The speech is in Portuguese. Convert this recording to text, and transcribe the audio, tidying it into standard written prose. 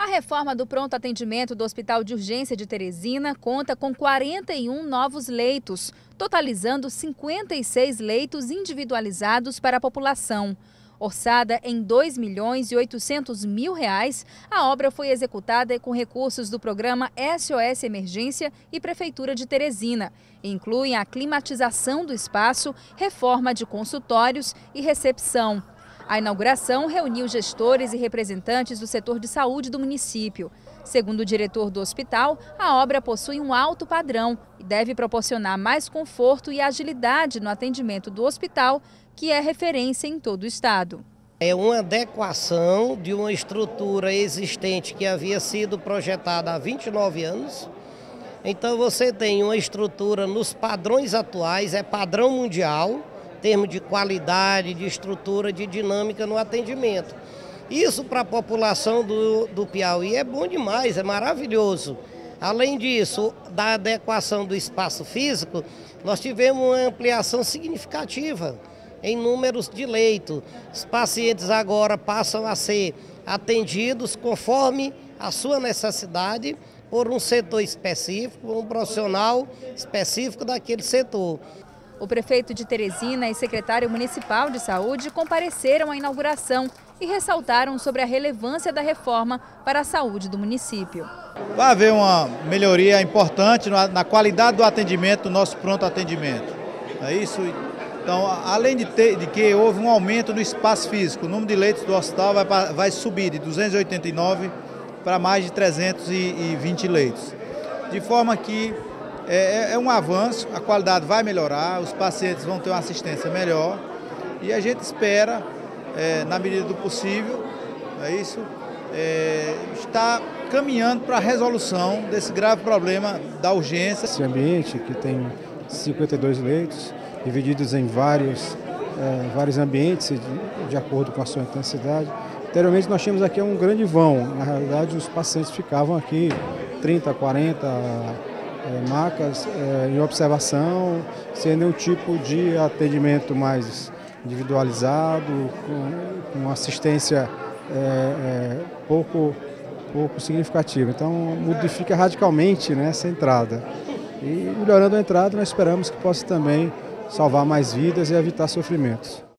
A reforma do pronto atendimento do Hospital de Urgência de Teresina conta com 41 novos leitos, totalizando 56 leitos individualizados para a população. Orçada em R$ 2.800.000, a obra foi executada com recursos do programa SOS Emergência e Prefeitura de Teresina. Incluem a climatização do espaço, reforma de consultórios e recepção. A inauguração reuniu gestores e representantes do setor de saúde do município. Segundo o diretor do hospital, a obra possui um alto padrão e deve proporcionar mais conforto e agilidade no atendimento do hospital, que é referência em todo o estado. É uma adequação de uma estrutura existente que havia sido projetada há 29 anos. Então você tem uma estrutura nos padrões atuais, é padrão mundial, termo de qualidade, de estrutura, de dinâmica no atendimento. Isso para a população do Piauí é bom demais, é maravilhoso. Além disso, da adequação do espaço físico, nós tivemos uma ampliação significativa em números de leito. Os pacientes agora passam a ser atendidos conforme a sua necessidade por um setor específico, um profissional específico daquele setor. O prefeito de Teresina e secretário municipal de saúde compareceram à inauguração e ressaltaram sobre a relevância da reforma para a saúde do município. Vai haver uma melhoria importante na qualidade do atendimento, do nosso pronto atendimento. É isso. Então, além de que houve um aumento no espaço físico, o número de leitos do hospital vai subir de 289 para mais de 320 leitos. De forma que é um avanço, a qualidade vai melhorar, os pacientes vão ter uma assistência melhor e a gente espera, na medida do possível, está caminhando para a resolução desse grave problema da urgência. Esse ambiente que tem 52 leitos, divididos em vários ambientes, de acordo com a sua intensidade. Anteriormente nós tínhamos aqui um grande vão, na realidade os pacientes ficavam aqui 30, 40... macas em observação, sem nenhum tipo de atendimento mais individualizado, com assistência pouco significativa. Então modifica radicalmente, né, essa entrada. E melhorando a entrada, nós esperamos que possa também salvar mais vidas e evitar sofrimentos.